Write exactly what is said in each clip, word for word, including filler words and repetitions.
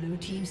Blue team's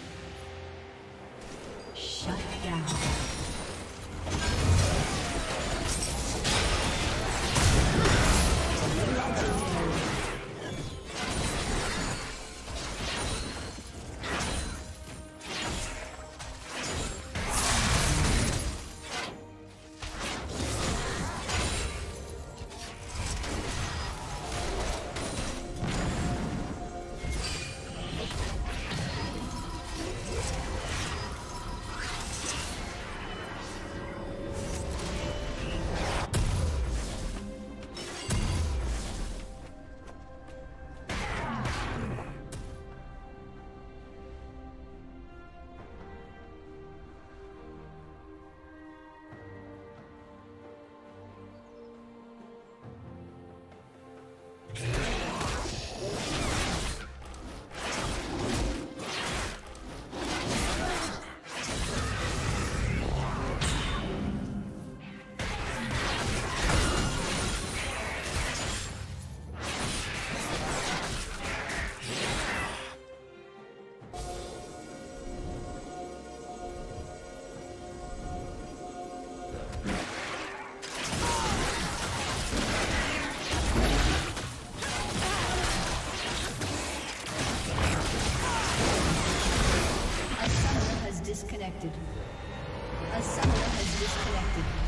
Shut down. A summoner has disconnected.